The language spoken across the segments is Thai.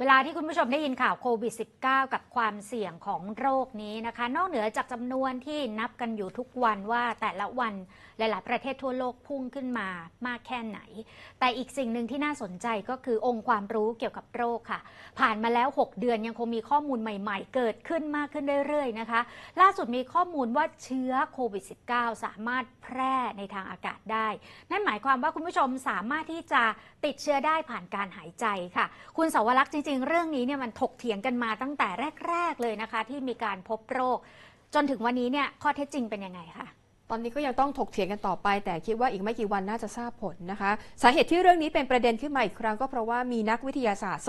เวลาที่คุณผู้ชมได้ยินข่าวโควิด -19 กับความเสี่ยงของโรคนี้นะคะนอกเหนือจากจำนวนที่นับกันอยู่ทุกวันว่าแต่ละวันหลายๆประเทศทั่วโลกพุ่งขึ้นมามากแค่ไหนแต่อีกสิ่งหนึ่งที่น่าสนใจก็คือองค์ความรู้เกี่ยวกับโรคค่ะผ่านมาแล้ว6 เดือนยังคงมีข้อมูลใหม่ๆเกิดขึ้นมากขึ้นเรื่อยๆนะคะล่าสุดมีข้อมูลว่าเชื้อโควิด -19 สามารถแพร่ในทางอากาศได้นั่นหมายความว่าคุณผู้ชมสามารถที่จะติดเชื้อได้ผ่านการหายใจค่ะคุณสาวรักษ์จริงๆเรื่องนี้เนี่ยมันถกเถียงกันมาตั้งแต่แรกๆเลยนะคะที่มีการพบโรคจนถึงวันนี้เนี่ยข้อเท็จจริงเป็นยังไงคะตอนนี้ก็ยังต้องถกเถียงกันต่อไปแต่คิดว่าอีกไม่กี่วันน่าจะทราบผลนะคะสาเหตุที่เรื่องนี้เป็นประเด็นขึ้นมาอีกครั้งก็เพราะว่ามีนักวิทยาศาสตร์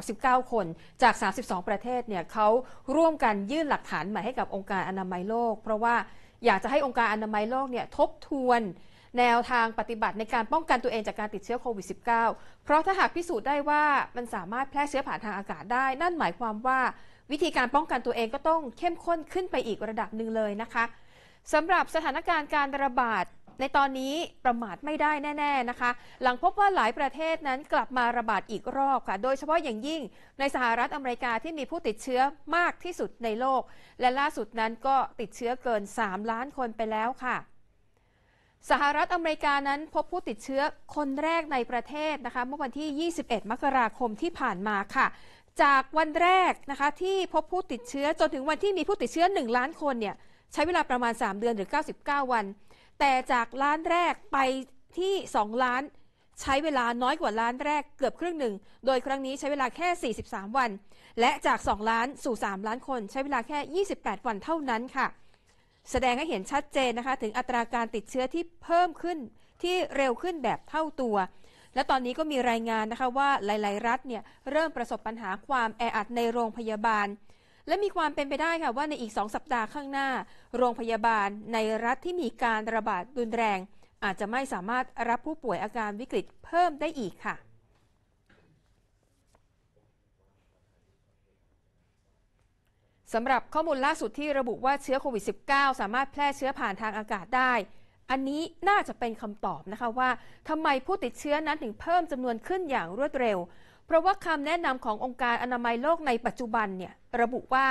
239คนจาก32ประเทศเนี่ยเขาร่วมกันยื่นหลักฐานใหม่ให้กับองค์การอนามัยโลกเพราะว่าอยากจะให้องค์การอนามัยโลกเนี่ยทบทวนแนวทางปฏิบัติในการป้องกันตัวเองจากการติดเชื้อโควิด -19 เพราะถ้าหากพิสูจน์ได้ว่ามันสามารถแพร่เชื้อผ่านทางอากาศได้นั่นหมายความว่าวิธีการป้องกันตัวเองก็ต้องเข้มข้นขึ้นไปอีกระดับหนึ่งเลยนะคะสำหรับสถานการณ์การระบาดในตอนนี้ประมาทไม่ได้แน่ๆนะคะหลังพบว่าหลายประเทศนั้นกลับมาระบาดอีกรอบค่ะโดยเฉพาะอย่างยิ่งในสหรัฐอเมริกาที่มีผู้ติดเชื้อมากที่สุดในโลกและล่าสุดนั้นก็ติดเชื้อเกิน3 ล้านคนไปแล้วค่ะสหรัฐอเมริกานั้นพบผู้ติดเชื้อคนแรกในประเทศนะคะเมื่อวันที่ 21 มกราคมที่ผ่านมาค่ะจากวันแรกนะคะที่พบผู้ติดเชื้อจนถึงวันที่มีผู้ติดเชื้อ 1 ล้านคนเนี่ยใช้เวลาประมาณ3 เดือนหรือ 99 วันแต่จากล้านแรกไปที่ 2 ล้านใช้เวลาน้อยกว่าล้านแรกเกือบครึ่งหนึ่งโดยครั้งนี้ใช้เวลาแค่ 43 วันและจาก 2 ล้านสู่ 3 ล้านคนใช้เวลาแค่ 28 วันเท่านั้นค่ะแสดงให้เห็นชัดเจนนะคะถึงอัตราการติดเชื้อที่เพิ่มขึ้นที่เร็วขึ้นแบบเท่าตัวและตอนนี้ก็มีรายงานนะคะว่าหลายๆรัฐเนี่ยเริ่มประสบปัญหาความแออัดในโรงพยาบาลและมีความเป็นไปได้ค่ะว่าในอีก2 สัปดาห์ข้างหน้าโรงพยาบาลในรัฐที่มีการระบาดรุนแรงอาจจะไม่สามารถรับผู้ป่วยอาการวิกฤตเพิ่มได้อีกค่ะสำหรับข้อมูลล่าสุดที่ระบุว่าเชื้อโควิด -19 สามารถแพร่เชื้อผ่านทางอากาศได้อันนี้น่าจะเป็นคำตอบนะคะว่าทำไมผู้ติดเชื้อนั้นถึงเพิ่มจำนวนขึ้นอย่างรวดเร็วเพราะว่าคำแนะนำขององค์การอนามัยโลกในปัจจุบันเนี่ยระบุว่า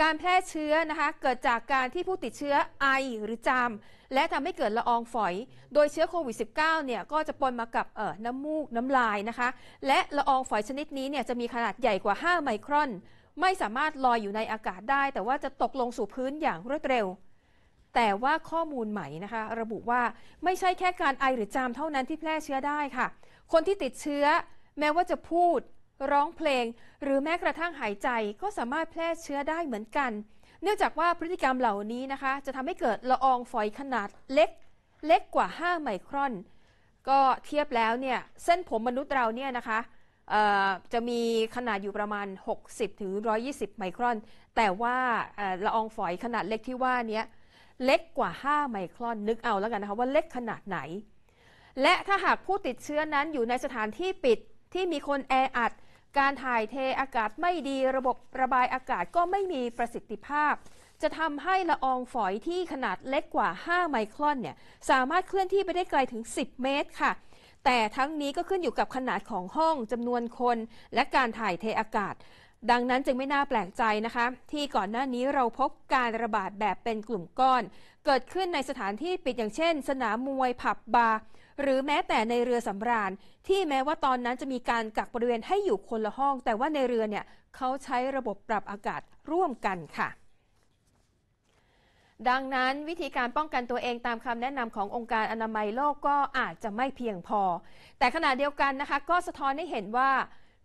การแพร่เชื้อนะคะเกิดจากการที่ผู้ติดเชื้อไอหรือจามและทำให้เกิดละอองฝอยโดยเชื้อโควิด -19 เนี่ยก็จะปนมากับน้ำมูกน้ำลายนะคะและละอองฝอยชนิดนี้เนี่ยจะมีขนาดใหญ่กว่า5ไมครอนไม่สามารถลอยอยู่ในอากาศได้แต่ว่าจะตกลงสู่พื้นอย่างรวดเร็วแต่ว่าข้อมูลใหม่นะคะระบุว่าไม่ใช่แค่การไอหรือจามเท่านั้นที่แพร่เชื้อได้ค่ะคนที่ติดเชื้อแม้ว่าจะพูดร้องเพลงหรือแม้กระทั่งหายใจก็สามารถแพร่เชื้อได้เหมือนกันเนื่องจากว่าพฤติกรรมเหล่านี้นะคะจะทำให้เกิดละอองฝอยขนาดเล็กกว่า5ไมครอนก็เทียบแล้วเนี่ยเส้นผมมนุษย์เราเนี่ยนะคะจะมีขนาดอยู่ประมาณ 60-120 ไมครอนแต่ว่าละอองฝอยขนาดเล็กที่ว่านี้เล็กกว่า5ไมครอนนึกเอาแล้วกันนะคะว่าเล็กขนาดไหนและถ้าหากผู้ติดเชื้อนั้นอยู่ในสถานที่ปิดที่มีคนแออัดการถ่ายเทอากาศไม่ดีระบบระบายอากาศก็ไม่มีประสิทธิภาพจะทำให้ละอองฝอยที่ขนาดเล็กกว่า5ไมครอนเนี่ยสามารถเคลื่อนที่ไปได้ไกลถึง10 เมตรค่ะแต่ทั้งนี้ก็ขึ้นอยู่กับขนาดของห้องจำนวนคนและการถ่ายเทอากาศดังนั้นจึงไม่น่าแปลกใจนะคะที่ก่อนหน้านี้เราพบการระบาดแบบเป็นกลุ่มก้อนเกิดขึ้นในสถานที่ปิดอย่างเช่นสนามมวยผับบาร์หรือแม้แต่ในเรือสำราญที่แม้ว่าตอนนั้นจะมีการกักบริเวณให้อยู่คนละห้องแต่ว่าในเรือเนี่ยเขาใช้ระบบปรับอากาศร่วมกันค่ะดังนั้นวิธีการป้องกันตัวเองตามคำแนะนำขององค์การอนามัยโลกก็อาจจะไม่เพียงพอแต่ขณะเดียวกันนะคะก็สะท้อนให้เห็นว่า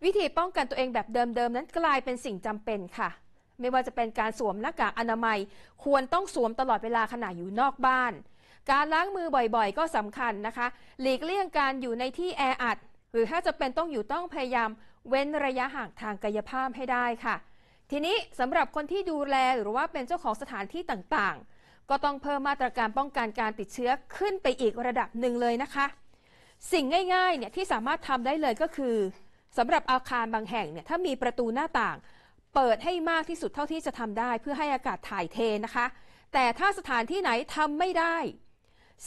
วิธีป้องกันตัวเองแบบเดิมๆนั้นกลายเป็นสิ่งจำเป็นค่ะไม่ว่าจะเป็นการสวมหน้ากากอนามัยควรต้องสวมตลอดเวลาขณะอยู่นอกบ้านการล้างมือบ่อยๆก็สำคัญนะคะหลีกเลี่ยงการอยู่ในที่แออัดหรือถ้าจะเป็นต้องพยายามเว้นระยะห่างทางกายภาพให้ได้ค่ะทีนี้สำหรับคนที่ดูแลหรือว่าเป็นเจ้าของสถานที่ต่างๆก็ต้องเพิ่มมาตรการป้องกันการติดเชื้อขึ้นไปอีกระดับหนึ่งเลยนะคะสิ่งง่ายๆเนี่ยที่สามารถทำได้เลยก็คือสำหรับอาคารบางแห่งเนี่ยถ้ามีประตูหน้าต่างเปิดให้มากที่สุดเท่าที่จะทำได้เพื่อให้อากาศถ่ายเทนะคะแต่ถ้าสถานที่ไหนทำไม่ได้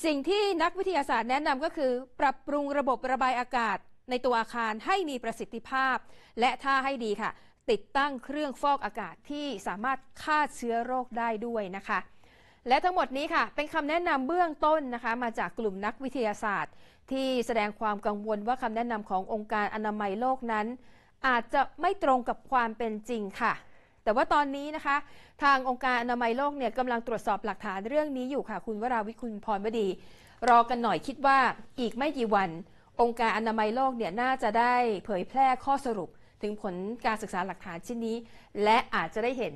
สิ่งที่นักวิทยาศาสตร์แนะนำก็คือปรับปรุงระบบระบายอากาศ ในตัวอาคารให้มีประสิทธิภาพและถ้าให้ดีค่ะติดตั้งเครื่องฟอกอากาศที่สามารถฆ่าเชื้อโรคได้ด้วยนะคะและทั้งหมดนี้ค่ะเป็นคำแนะนำเบื้องต้นนะคะมาจากกลุ่มนักวิทยาศาสตร์ที่แสดงความกังวลว่าคำแนะนำขององค์การอนามัยโลกนั้นอาจจะไม่ตรงกับความเป็นจริงค่ะแต่ว่าตอนนี้นะคะทางองค์การอนามัยโลกเนี่ยกำลังตรวจสอบหลักฐานเรื่องนี้อยู่ค่ะคุณวราวิทย์คุณพรวดีรอกันหน่อยคิดว่าอีกไม่กี่วันองค์การอนามัยโลกเนี่ยน่าจะได้เผยแพร่ข้อสรุปถึงผลการศึกษาหลักฐานชิ้นนี้และอาจจะได้เห็น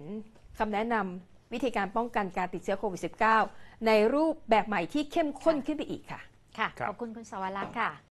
คำแนะนำวิธีการป้องกันการติดเชื้อโควิด -19 ในรูปแบบใหม่ที่เข้มข้นขึ้นไปอีกค่ะขอบคุณคุณสวรักษ์ค่ะ